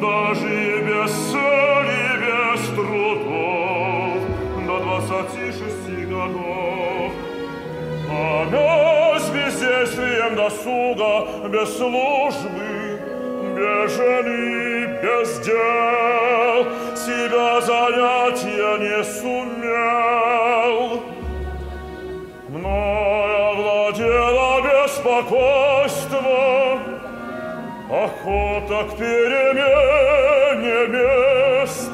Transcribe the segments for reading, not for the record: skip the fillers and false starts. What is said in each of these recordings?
Даже без ссор и без трудов до 26 годов. Она с бездействием досуга, без службы, без жены, без дел, себя занятия не сумел. Мною овладело беспокойство, охота к перемене мест,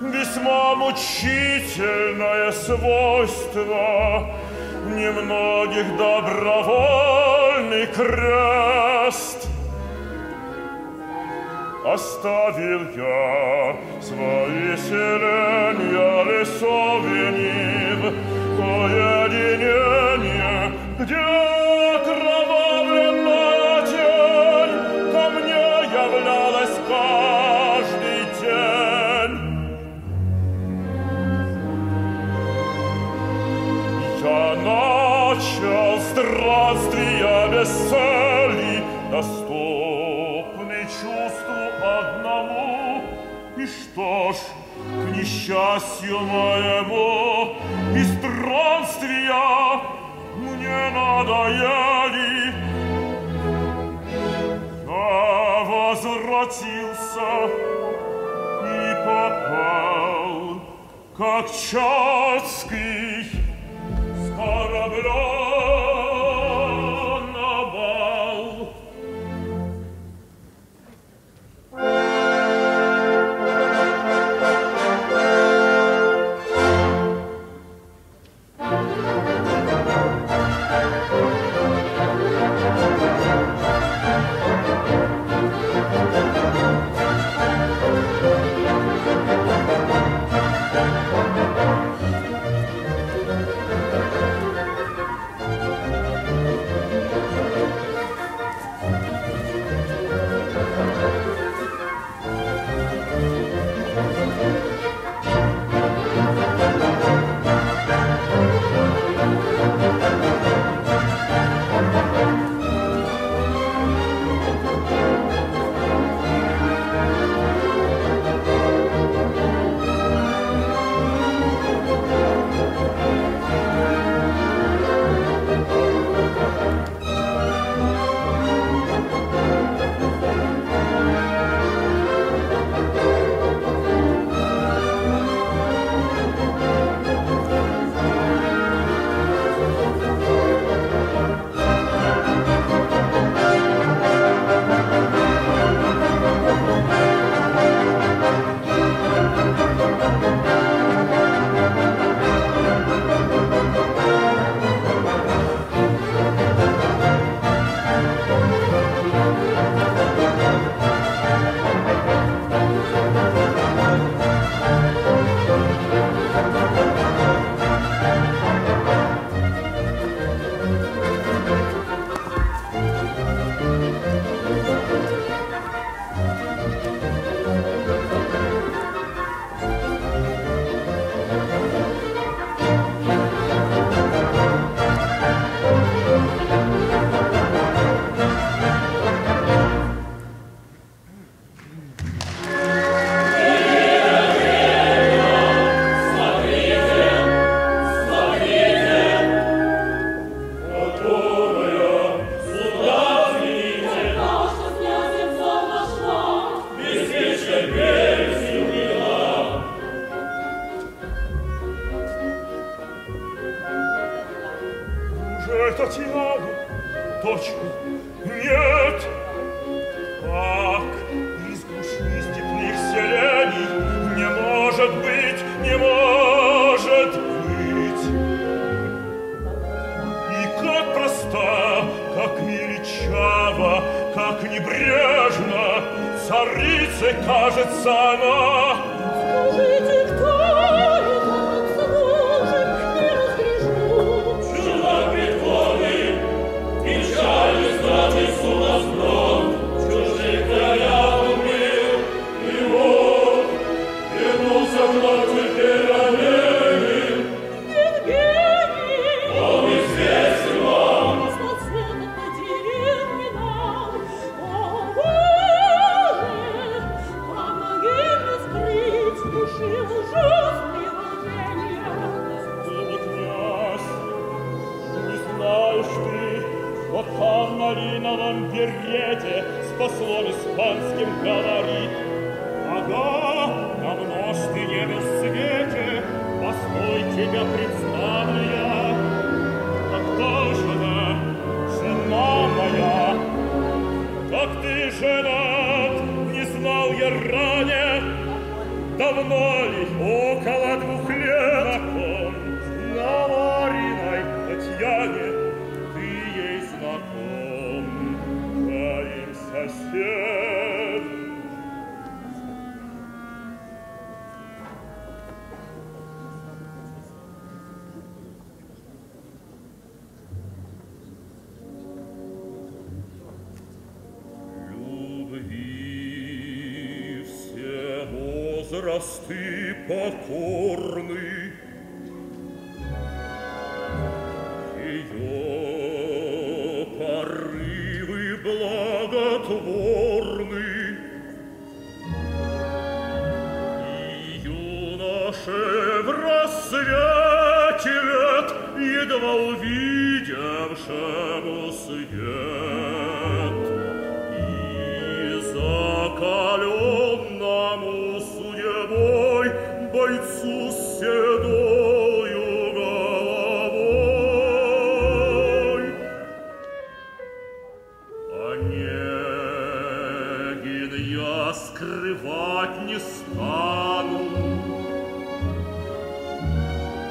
весьма мучительное свойство немногих добровольный крест. Оставил я свои селения лесов и нив, кое единение, где окровавленная тень ко мне являлась каждый день. Я начал странствия без цели, доступный чувству одному. И что ж, к несчастью моему, и странствия мне надоели. Я возвратился и попал, как Чацкий, с корабля на бал. Татьяна, точно, нет! Как из глуши степных селений не может быть, не может быть! И как проста, как величава, как небрежна царицей кажется она! Скажите, кто это служит? Печалью страны сумасброд, в чужих краях умрел, и вот вернулся вновь теперь Онегин. Евгений, он известен вам, Господь свет на деревне нам. О, Боже, помоги мне. новом берете с послом испанским говорит. Ага, давно ж ты не был в свете, постой, тебя представлю я. Так ты, жена, жена моя, как ты женат, не знал я ранее, давно ли, около 2 лет, говориной Татьяне, ты ей знаком, твоим сосед. Любви все возрасты покорны, ее порывы благотворны, и юноше в рассвете лет, едва увидевшему свет, и закаленному судьбой бойцу седой. Скрывать не стану,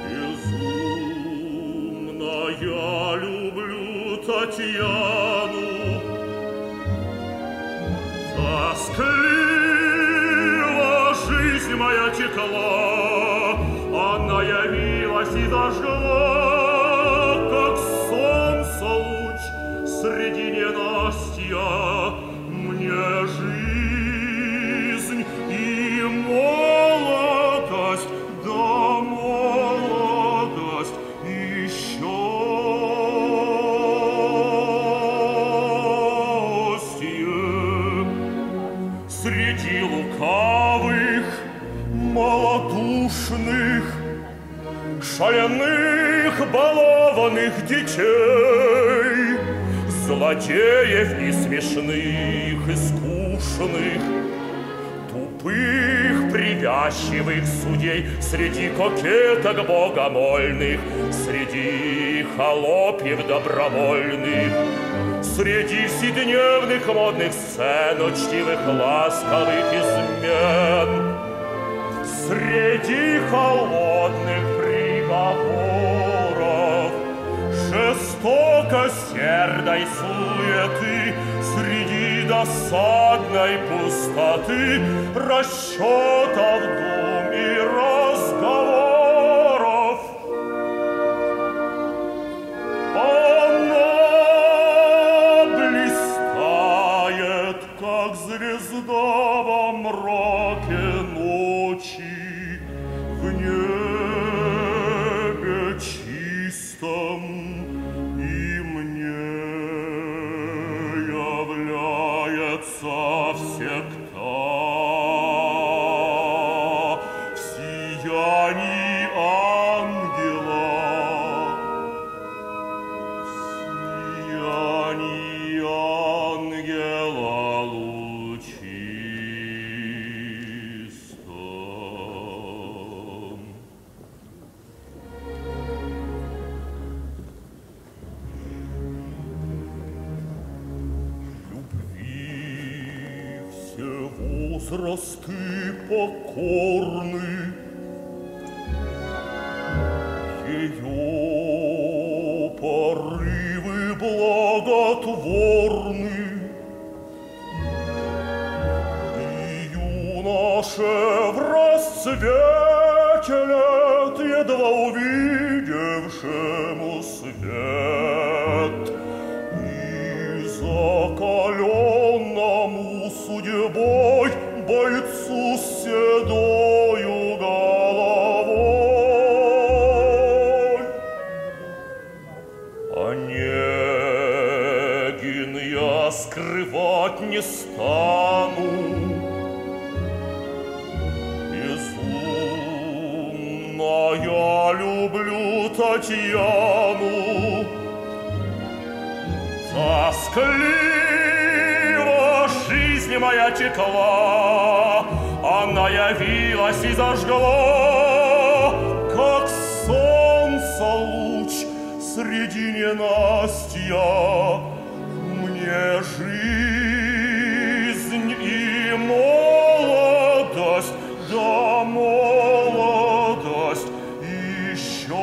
безумно я люблю Татьяну, тоскливо жизнь моя текла, она явилась и дожгла, как солнце луч среди ненастья, мне жизнь. Среди лукавых, малодушных, шаленых, балованных детей, злодеев и смешных, и скучных, тупых, привязчивых судей, среди кокеток богомольных, среди холопьев добровольных, среди вседневных модных сцен, учтивых, ласковых измен, среди холодных приговоров, жестокосердной суеты, среди досадной пустоты, расчетов, дум и разговоров. Звезда во мраке ночи, в небе чистом, и мне является всегда в сиянии ангела, в сиянии ангела. Возрасты покорны, ее порывы благотворны, и юноше в расцвете лет, едва увидевшему свет, и закаленному судьбой бойцу седою головой. Онегин я скрывать не стану, безумно я люблю Татьяну, Тоскливо жизнь моя текла, она явилась и зажгла, как солнце луч среди ненастья. Мне жизнь и молодость, да молодость еще.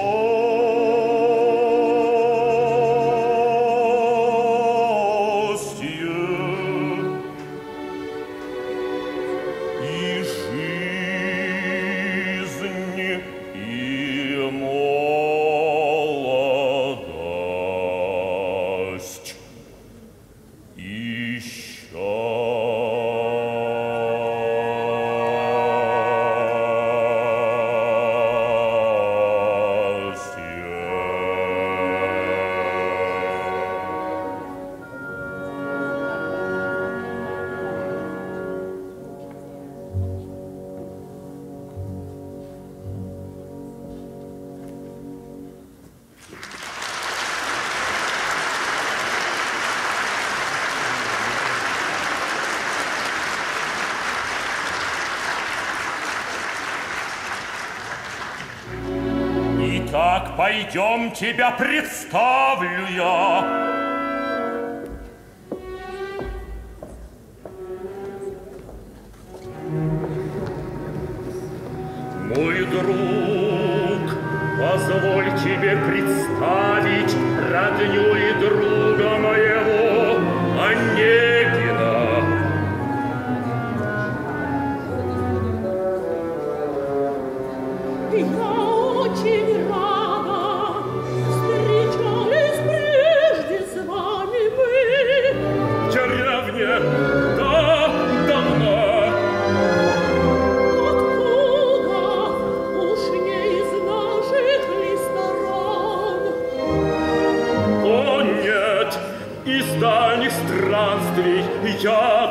Пойдем, тебя представлю я. Мой друг, позволь тебе представить родню и друга моего Онегина. Я очень рад. Я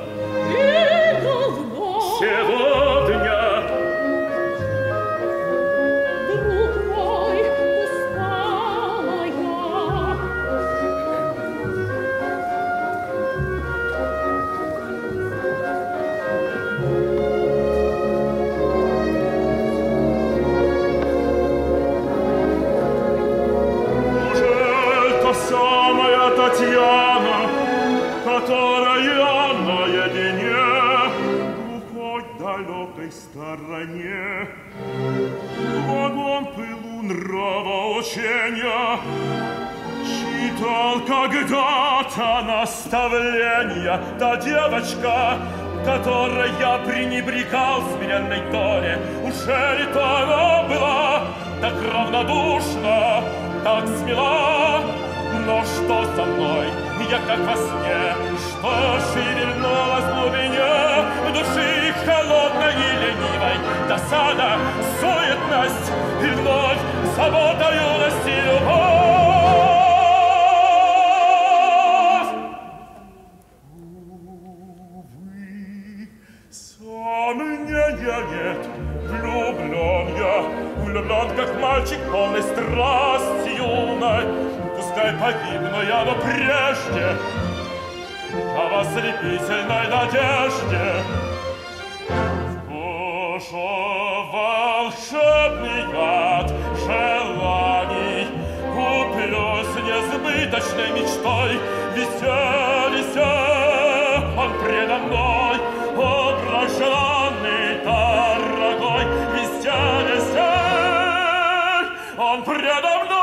сегодня. Друг мой, устала я. Уже та самая Татьяна, которая наедине в далекой стороне, в вагон пылу нравоучения, читал когда-то наставления. Та девочка, которая пренебрегал в сменной доле, уже ли то она была так равнодушна, так смела? Но что со мной? Я как во сне, что шевельнулась в глубине души холодной и ленивой. Досада, суетность и вновь забота, юность и любовь. Увы, сомнения нет, влюблен я, влюблен как мальчик, полный страсти юной. Пускай погибну я, но прежде, а в ослепительной надежде в душу волшебный яд желаний куплюсь несбыточной мечтой. Веселися, он предо мной, образ желанный, дорогой. Веселися, он предо мной.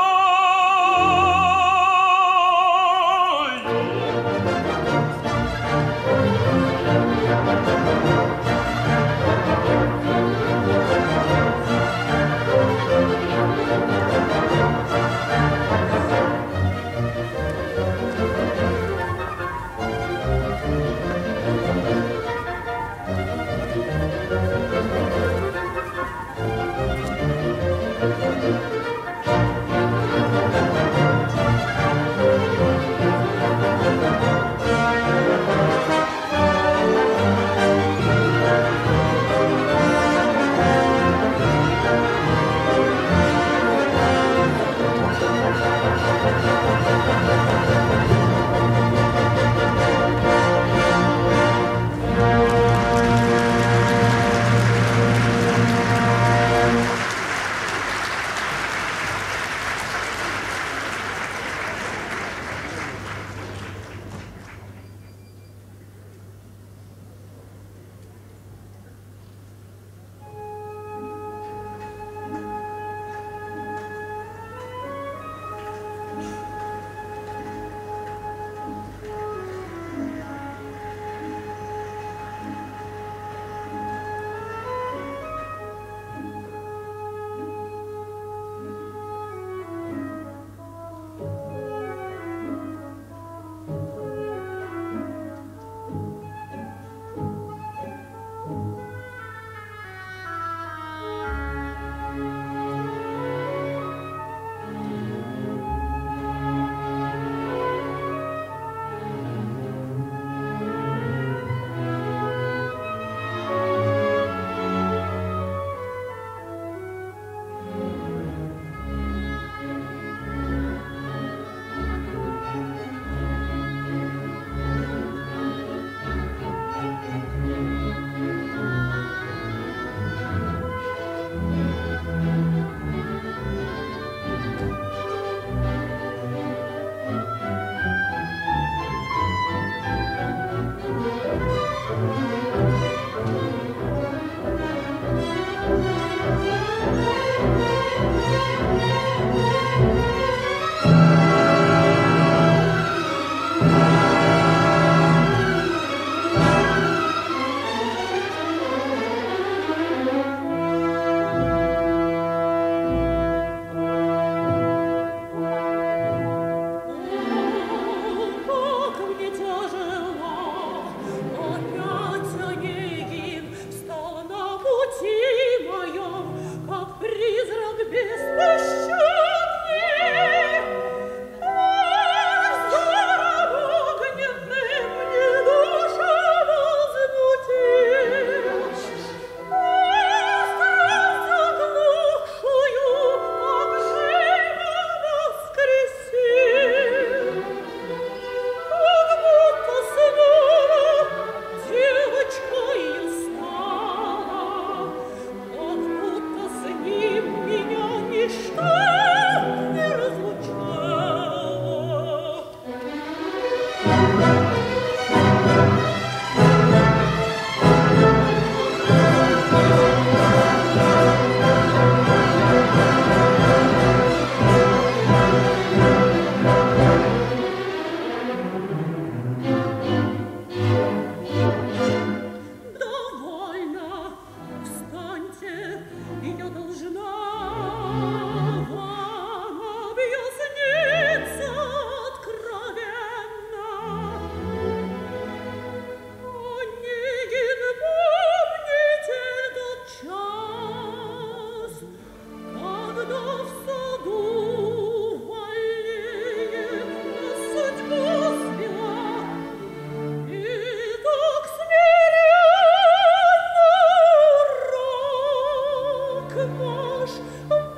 нож выслушала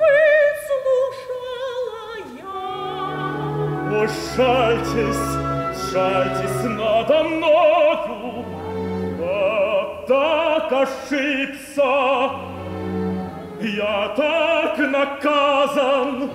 я. О, жальтесь, жальтесь надо мною, а так ошибся, я так наказан.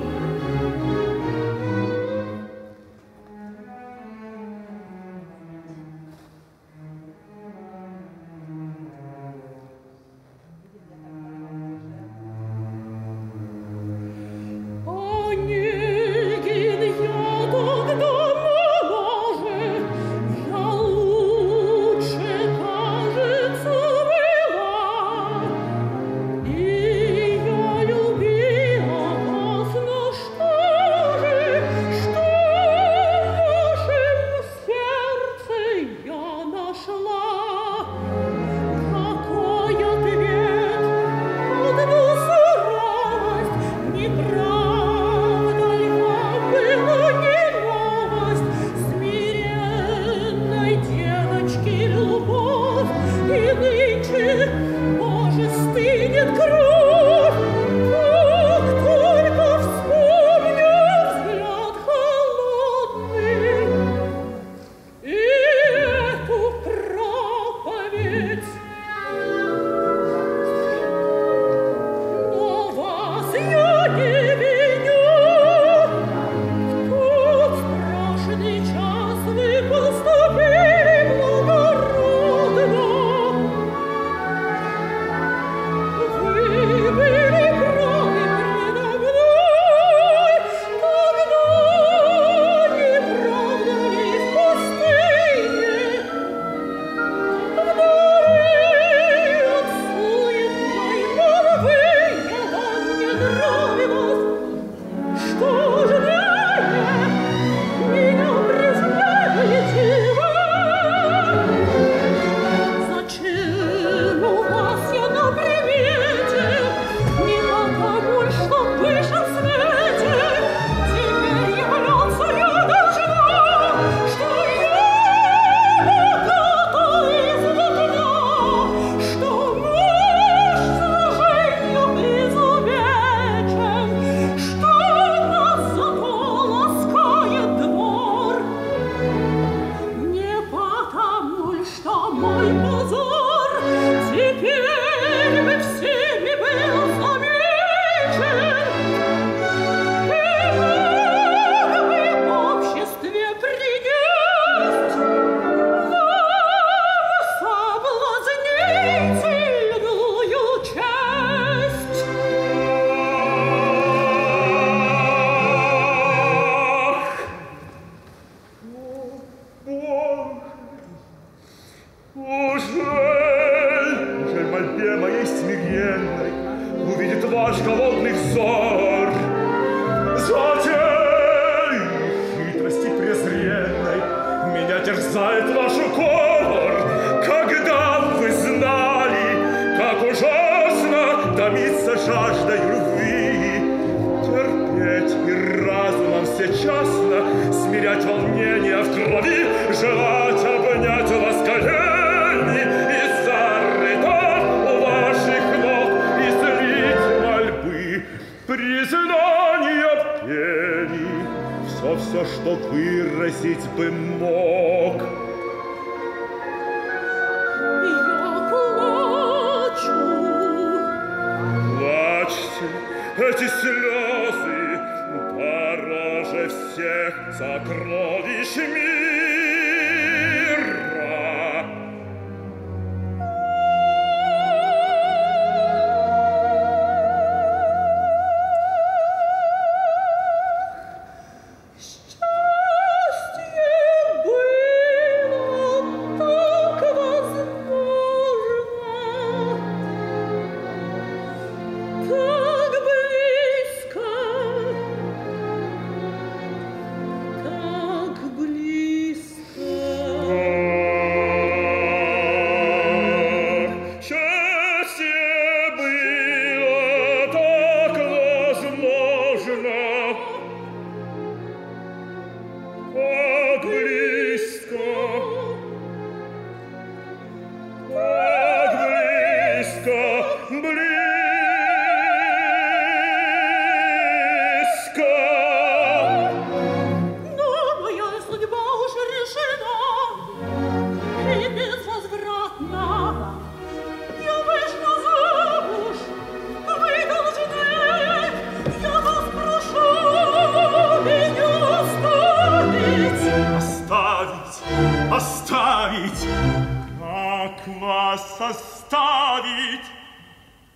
составить.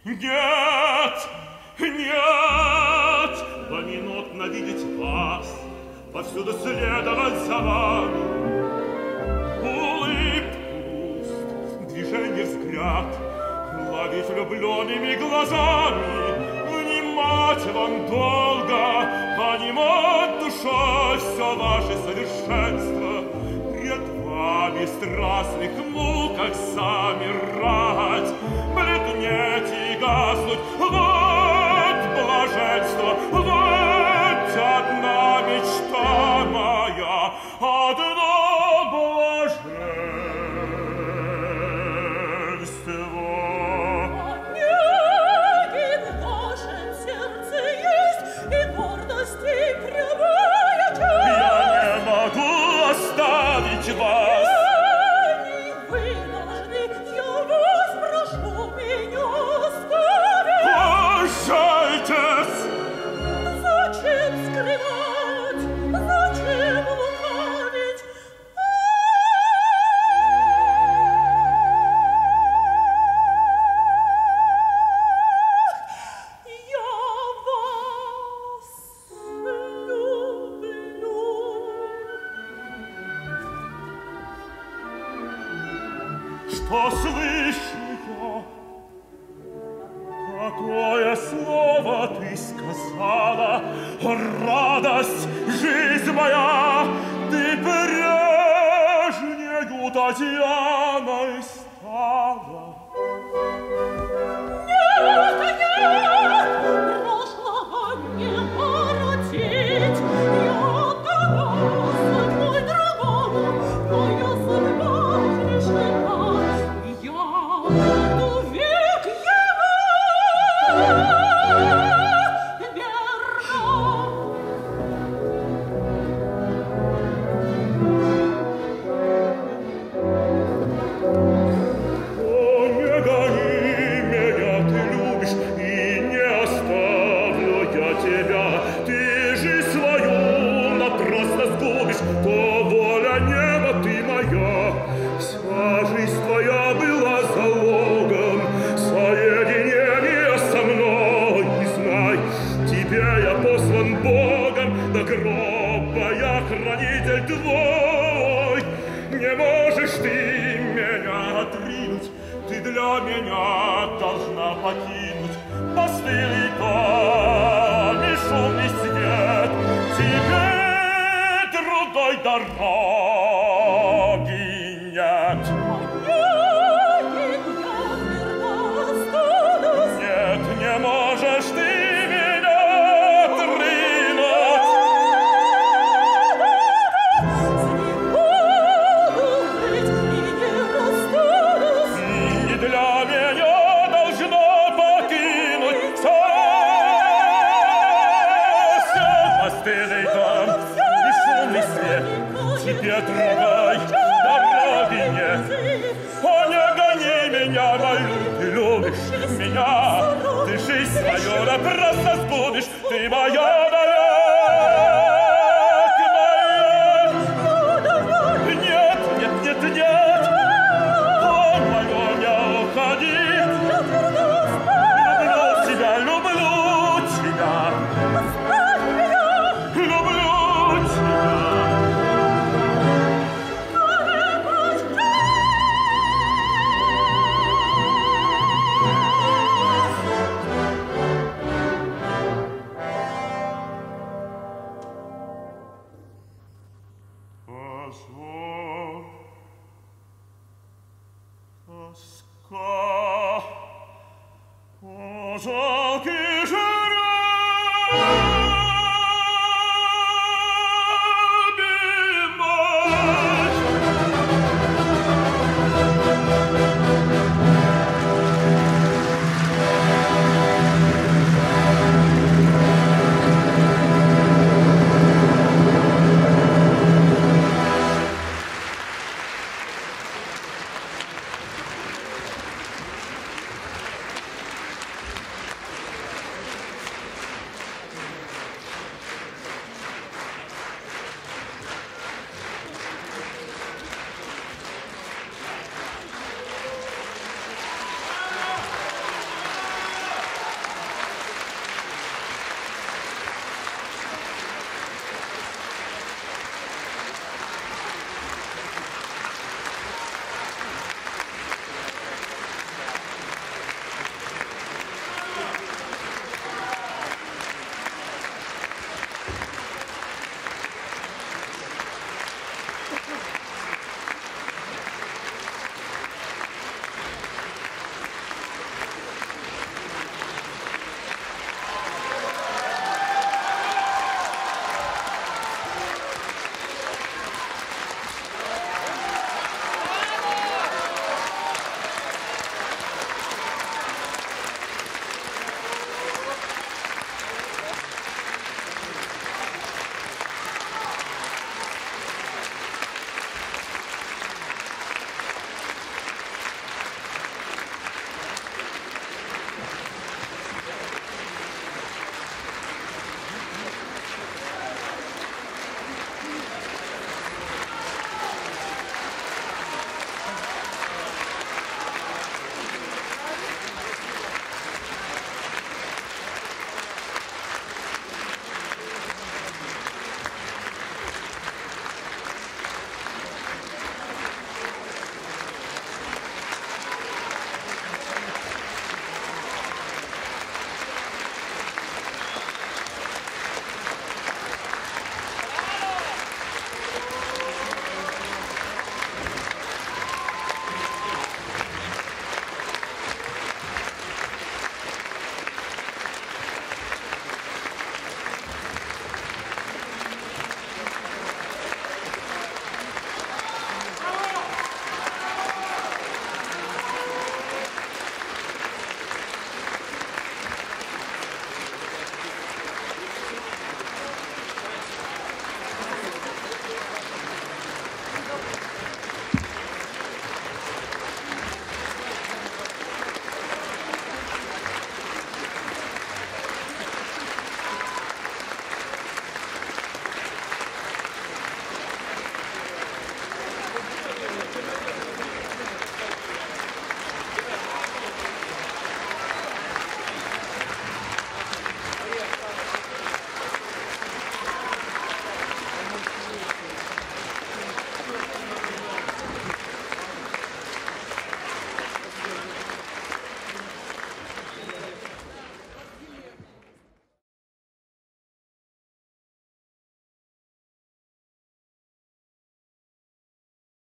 Нет, нет, поминутно видеть вас, повсюду следовать за вами. Улыбку уст, движение взгляд, ловить влюбленными глазами, внимать вам долго, понимать душой все ваше совершенство. В страстных муках замирать, бледнеть и гаснуть. Вот блаженство, вот одна мечта моя, одно блаженство. Нет, и в вашем сердце есть и гордость, и прямая честь. Я не могу оставить вас. Меня, ты жизнь свою, да просто сбудешь, ты моя, да.